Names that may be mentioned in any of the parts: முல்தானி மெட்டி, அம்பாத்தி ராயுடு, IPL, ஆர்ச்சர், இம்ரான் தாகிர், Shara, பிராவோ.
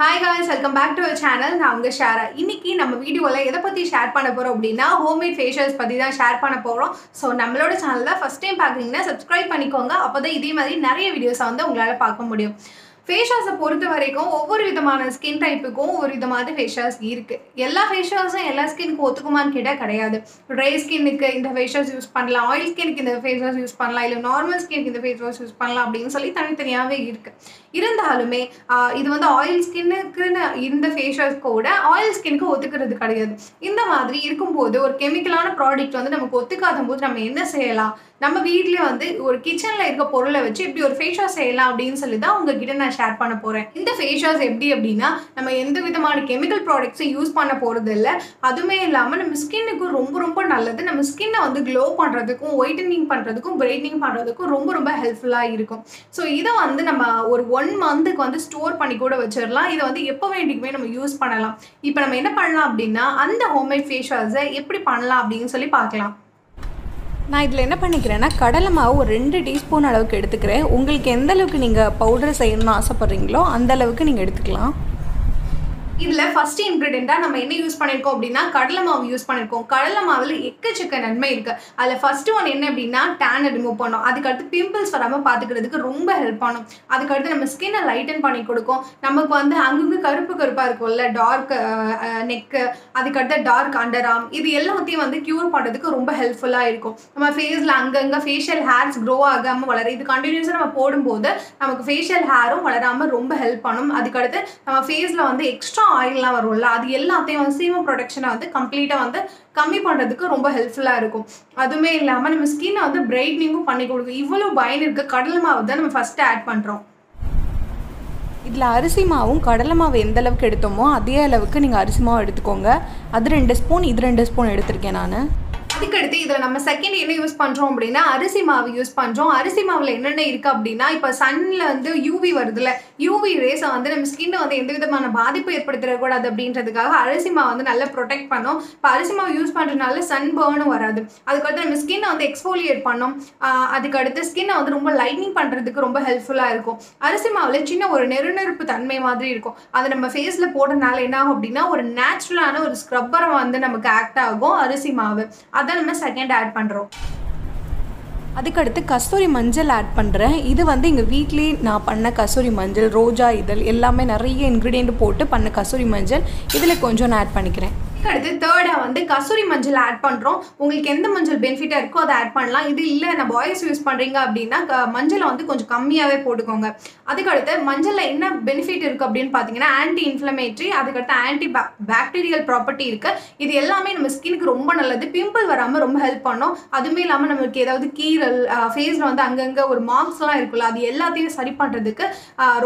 Hi guys, welcome back to our channel. I am Shara. Today, in our video, we will share homemade facials. So, if you are the first time subscribe to our channel. You will see many videos. Facials over skin type over facials. All facials and skin dry skin facials use oil skin facials use normal skin facials use oil skin facials oil skin chemical product we kitchen facial share பண்ண போறேன் இந்த facials எப்படி அப்படினா நம்ம எந்த விதமான chemical products use பண்ண போறது இல்ல அதுமே இல்லாம நம்ம ஸ்கின்னுக்கு ரொம்ப ரொம்ப நல்லது நம்ம ஸ்கின்னை வந்து glow பண்றதுக்கும் whitening பண்றதுக்கும் brightening பண்றதுக்கும் ரொம்ப ரொம்ப ஹெல்ப்ஃபுல்லா இருக்கும் சோ இத வந்து நம்ம ஒரு 1 monthக்கு வந்து ஸ்டோர் பண்ணி கூட வச்சிரலாம் இத வந்து எப்ப வேண்டிக்குமே நம்ம யூஸ் பண்ணலாம் இப்போ நம்ம என்ன பண்ணலாம் அப்படினா அந்த ஹோம்மேட் ஃபேஷியல்ஸ் எப்படி பண்ணலாம் அப்படினு சொல்லி பார்க்கலாம் நான் இதில என்ன பண்ணிக்கிறேன்னா கடலை மாவு 2 டீஸ்பூன் அளவுக்கு எடுத்துக்கிறேன் உங்களுக்கு எந்த அளவுக்கு நீங்க பவுடர் செய்யணும்னு ஆசைப்படுறீங்களோ அந்த அளவுக்கு நீங்க எடுத்துக்கலாம் இதில ஃபர்ஸ்ட் இன்கிரிடியன்ட்டா நம்ம என்ன யூஸ் பண்ணிருக்கோம் அப்படினா கடலை மாவு யூஸ் பண்ணிருக்கோம் கடலை மாவுல எக்கச்சக்க நன்மை இருக்கு அதுல ஃபர்ஸ்ட் ஒன் என்ன அப்படினா டான் ரிமூவ் பண்ணும் அதுக்கு அடுத்து பிம்பிள்ஸ் வராம பாத்துக்கிறதுக்கு ரொம்ப ஹெல்ப் பண்ணும் அதுக்கு அடுத்து நம்ம ஸ்கினை லைட்டன் பண்ணி கொடுக்கும் நமக்கு வந்து அங்கங்க கருப்பு கருப்பா இருக்குல்ல டார்க் neck அதுக்கு அடுத்து டார்க் அண்டர் ஆர்ம் இது எல்லாத்தையும் வந்து கியூர் பண்றதுக்கு ரொம்ப ஹெல்ப்ஃபுல்லா இருக்கும் நம்ம ஃபேஸ்ல அங்கங்க ஃபேஷியல் ஹேர்ஸ் grow ஆகாம வளர இது கண்டினியூஸா நம்ம போடும்போது நமக்கு ஃபேஷியல் ஹேரும் வளராம ரொம்ப ஹெல்ப் பண்ணும் அதுக்கு அடுத்து நம்ம ஃபேஸ்ல வந்து எக்ஸ்ட்ரா ஆயில் எல்லாம் வரும்ல அது எல்லாத்தையும் வந்து சீம ப்ரொடக்ஷனை வந்து கம்ப்ளீட்டா வந்து கம்மி பண்றதுக்கு ரொம்ப ஹெல்ப்ஃபுல்லா இருக்கும் அதுமே இல்லாம நம்ம ஸ்கின் வந்து பிரைட்னிங்கும் பண்ணி கொடுக்கும் இவ்வளவு பயன் இருக்க கடலை மாவு தான் நம்ம ஃபர்ஸ்ட் ஆட் பண்றோம் இதில அரிசி மாவும் கடலை மாவு எந்த அளவுக்கு எடுத்தோமோ அதே அளவுக்கு நீங்க அரிசி மாவு எடுத்துக்கோங்க அது 2 ஸ்பூன் இது 2 ஸ்பூன் எடுத்துர்க்கேன் நான் அதுக்கு அடுத்து இதல நம்ம செகண்ட் என்ன யூஸ் பண்றோம் அப்படினா அரிசி மாவு யூஸ் பண்றோம் அரிசி மாவுல என்னென்ன இருக்கு அப்படினா இப்ப சன்ல வந்து யுவி வருதுல யுவி ரேஸ் வந்து நம்ம ஸ்கின்ன வந்து எந்த விதமான பாதிப்பு ஏற்படுத்துற கூடாது அப்படின்றதுக்காக அரிசி மாவு வந்து நல்லா ப்ரொடெக்ட் பண்ணோம் இப்ப அரிசி மாவு யூஸ் பண்றனால சன் பர்னும் வராது அதுக்கு அடுத்து நம்ம ஸ்கின்ன வந்து எக்ஸ்ஃபோலியேட் பண்ணோம் அதுக்கு அடுத்து ஸ்கின்ன வந்து ரொம்ப லைட்னிங் பண்றதுக்கு ரொம்ப ஹெல்ப்ஃபுல்லா இருக்கும் அரிசி மாவுல சின்ன ஒரு நெருநெருப்பு தன்மை மாதிரி இருக்கும் அது நம்ம ஃபேஸ்ல போடுறனால என்ன ஆகும் அப்படினா ஒரு நேச்சுரலான ஒரு ஸ்க்ரப்பர் வந்து நமக்கு ஆக்ட் ஆகும் அரிசி மாவு அத நம்ம செகண்ட் ஆட் பண்றோம் அதுக்கு அடுத்து கஸ்தூரி மஞ்சள் ஆட் பண்றேன் இது வந்து எங்க வீட்ல நான் பண்ண கஸ்தூரி மஞ்சள் ரோஜா இதழ் எல்லாமே நிறைய இன்கிரிடியன்ட் போட்டு பண்ண கஸ்தூரி மஞ்சள் இதல கொஞ்சம் நான் ஆட் பண்ணிக்கிறேன் அடுத்து தேர்டா வந்து கஸ்தூரி மஞ்சள் ஆட் பண்றோம் உங்களுக்கு எந்த மஞ்சள் பெனிஃபிட்டா இருக்கோ அத ஆட் பண்ணலாம் இது இல்ல நான் பாய்ஸ் யூஸ் பண்றீங்க அப்படினா மஞ்சளை வந்து கொஞ்சம் கம்மியாவே போடுங்க அதுக்கு அடுத்து மஞ்சள்ல என்ன பெனிஃபிட் இருக்கு அப்படினு பாத்தீங்கன்னா ஆன்டி இன்ஃப்ளமேட்டரி அதுக்கு அடுத்து ஆன்டி பாக்டீரியல் ப்ராப்பர்ட்டி இருக்கு இது எல்லாமே நம்ம ஸ்கின்னுக்கு ரொம்ப நல்லது பிம்பிள் வராம ரொம்ப ஹெல்ப் பண்ணும் அதுமே இல்லாம நமக்கு ஏதாவது கீரல் ஃபேஸ்ல வந்து அங்கங்க ஒரு மார்க்ஸ்லாம் இருக்குல அது எல்லாத்தையும் சரி பண்றதுக்கு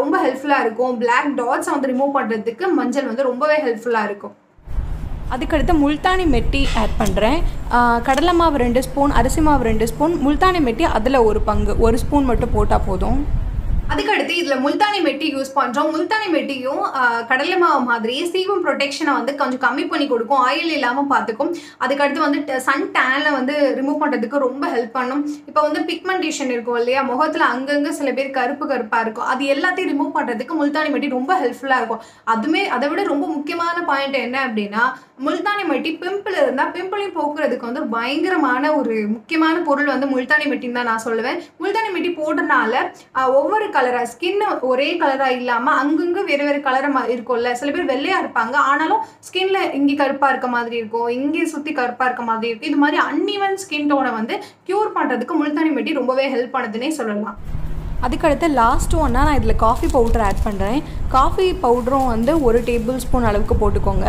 ரொம்ப ஹெல்ப்ஃபுல்லா இருக்கும் Black டாட்ஸ் வந்து ரிமூவ் பண்றதுக்கு மஞ்சள் வந்து ரொம்பவே ஹெல்ப்ஃபுல்லா இருக்கும் அதுக்கு அடுத்து முல்தானி மெட்டி ஆட் பண்றேன் கடலை மாவு 2 ஸ்பூன் அரிசி மாவு 2 ஸ்பூன் முல்தானி மெட்டி அதுல ஒரு பங்கு 1 ஸ்பூன் மட்டும் போட்டா போதும் அதுக்கு அடுத்து இதல முல்தானி மெட்டி யூஸ் பண்றோம் முல்தானி மெட்டியும் கடலை மாவு மாதிரி சீவம் ப்ரொடெக்ஷனை வந்து கொஞ்சம் கம்மி பண்ணி கொடுக்கும் ஆயில் இல்லாம பாத்துக்கும் அதுக்கு அடுத்து வந்து சன் டான்ல வந்து ரிமூவ் பண்றதுக்கு ரொம்ப ஹெல்ப் பண்ணும் இப்போ வந்து பிக்மெண்டேஷன் இருக்கும் இல்லையா முகத்துல அங்கங்க சில பேர் கருப்பு கருப்பா இருக்கும் அது எல்லாத்தையும் ரிமூவ் பண்றதுக்கு முல்தானி மெட்டி ரொம்ப ஹெல்ப்ஃபுல்லா இருக்கும் அதுமே அதை விட ரொம்ப முக்கியமான பாயிண்ட் என்ன அப்படினா முல்தானி மெட்டி பிம்பிள் இருந்தா பிம்பிளையும் போக்குறதுக்கு வந்து பயங்கரமான ஒரு முக்கியமான பொருள் வந்து முல்தானி மெட்டின்னு தான் நான் சொல்லுவேன் முல்தானி மெட்டி போடுறனால ஒவ்வொரு கலரா ஸ்கின் ஒரே கலரா இல்லாம அங்கங்க வேற வேற கலரா இருக்கும்ல சில பேர் வெள்ளையா இருப்பாங்க ஆனாலும் ஸ்கின்ல இங்க கருப்பா இருக்க மாதிரி இருக்கும் இங்கே சுத்தி கருப்பா இருக்க மாதிரி இருக்கும் இது மாதிரி அன்இவன் ஸ்கின் டோனை வந்து கியூர் பண்றதுக்கு முல்தானி மெட்டி ரொம்பவே ஹெல்ப் பண்ணுதுன்னே சொல்லலாம் அதுக்கடுத்து லாஸ்ட் ஒன்னா நான் இதில் காஃபி பவுடர் ஆட் பண்ணுறேன் காஃபி பவுடரும் வந்து 1 டேபிள் ஸ்பூன் அளவுக்கு போட்டுக்கோங்க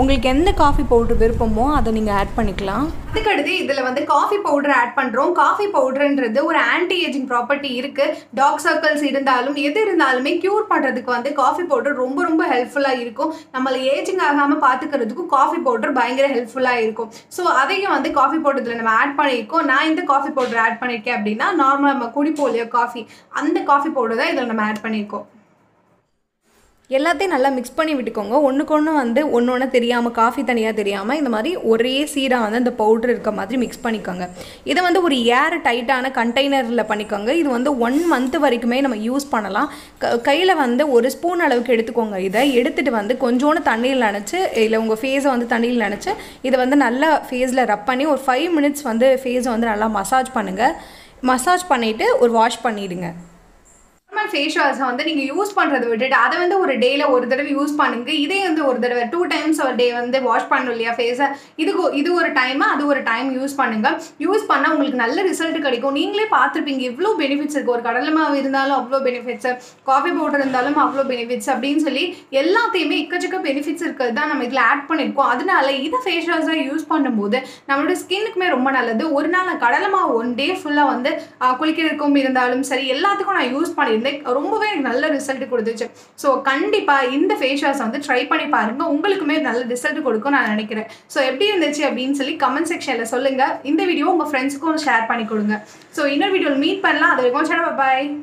உங்களுக்கு எந்த காஃபி பவுடர் விருப்பமோ அதை நீங்கள் ஆட் பண்ணிக்கலாம் அதுக்கடுத்து இதில் வந்து காஃபி பவுடர் ஆட் பண்ணுறோம் காஃபி பவுடர்ன்றது ஒரு ஆன்டி ஏஜிங் ப்ராப்பர்ட்டி இருக்குது டார்க் சர்க்கிள்ஸ் இருந்தாலும் எது இருந்தாலுமே க்யூர் பண்ணுறதுக்கு வந்து காஃபி பவுடர் ரொம்ப ரொம்ப ஹெல்ப்ஃபுல்லாக இருக்கும் நம்மளை ஏஜிங் ஆகாமல் பார்த்துக்கிறதுக்கும் காஃபி பவுடர் பயங்கர ஹெல்ப்ஃபுல்லாக இருக்கும் ஸோ அதையும் வந்து காஃபி பவுடரில் நம்ம ஆட் பண்ணியிருக்கோம் நான் இந்த காஃபி பவுடர் ஆட் பண்ணியிருக்கேன் அப்படின்னா நார்மலாக நம்ம குடிப்போம் இல்லையா காஃபி அந்த காஃபி பவுடர் தான் இதில் நம்ம ஆட் பண்ணியிருக்கோம் எல்லாத்தையும் நல்லா மிக்ஸ் பண்ணி விட்டுக்கோங்க. ஒன்றுக்கொன்று வந்து ஒன்று ஒன்று தெரியாமல் காஃபி தனியாக தெரியாமல் இந்த மாதிரி ஒரே சீராக வந்து அந்த பவுடர் இருக்க மாதிரி மிக்ஸ் பண்ணிக்கோங்க. இதை வந்து ஒரு ஏர் டைட்டான கண்டெய்னரில் பண்ணிக்கோங்க. இது வந்து 1 month வரைக்குமே நம்ம யூஸ் பண்ணலாம். கையில் வந்து 1 ஸ்பூன் அளவுக்கு எடுத்துக்கோங்க. இதை எடுத்துகிட்டு வந்து கொஞ்சோன்னு தண்ணியில் நினச்சி இல்லை உங்கள் ஃபேஸை வந்து தண்ணியில் நினச்சி இதை வந்து நல்லா ஃபேஸில் ரப் பண்ணி ஒரு 5 minutes வந்து ஃபேஸை வந்து நல்லா மசாஜ் பண்ணுங்கள். மசாஜ் பண்ணிவிட்டு ஒரு வாஷ் பண்ணிவிடுங்க. ஃபேஸ் வாஷை வந்து நீங்கள் யூஸ் பண்ணுறதை விட்டுட்டு அதை வந்து ஒரு டேயில் ஒரு தடவை யூஸ் பண்ணுங்க. இதே வந்து ஒரு தடவை 2 times ஒரு டே வந்து வாஷ் பண்ணணும் இல்லையா ஃபேஸை. இது ஒரு டைம் அது ஒரு டைம் யூஸ் பண்ணுங்க. யூஸ் பண்ணால் உங்களுக்கு நல்ல ரிசல்ட் கிடைக்கும். நீங்களே பார்த்துருப்பீங்க இவ்வளோ பெனிஃபிட்ஸ் இருக்குது. ஒரு கடலை மாவு இருந்தாலும் அவ்வளோ பெனிஃபிட்ஸு, காஃபி பவுடர் இருந்தாலும் அவ்வளோ பெனிஃபிட்ஸ் அப்படின்னு சொல்லி எல்லாத்தையுமே எக்கச்சக்க பெனிஃபிட்ஸ் இருக்கிறது தான் நம்ம இதில் ஆட் பண்ணியிருக்கோம். அதனால இதை ஃபேஸ் வாஷை யூஸ் பண்ணும்போது நம்மளோட ஸ்கின்னுக்குமே ரொம்ப நல்லது. ஒரு நாள் கடலை மாவு 1 day ஃபுல்லாக வந்து குளிக்கிறதுக்கும் இருந்தாலும் சரி எல்லாத்துக்கும் நான் யூஸ் பண்ணியிருந்தேன். ரொம்பவே நல்ல ரிசல்ட் கொடுத்துச்சு. ஸோ கண்டிப்பாக இந்த ஃபேஸ் வாஷ் வந்து ட்ரை பண்ணி பாருங்கள். உங்களுக்குமே நல்ல ரிசல்ட் கொடுக்கும் நான் நினைக்கிறேன். ஸோ எப்படி இருந்துச்சு அப்படின்னு சொல்லி கமெண்ட் செக்ஷனில் சொல்லுங்கள். இந்த வீடியோ உங்கள் ஃப்ரெண்ட்ஸுக்கும் ஷேர் பண்ணி கொடுங்க. ஸோ இன்னொரு வீடியோவில் மீட் பண்ணலாம். அது வரைக்கும் சரி, பாய்.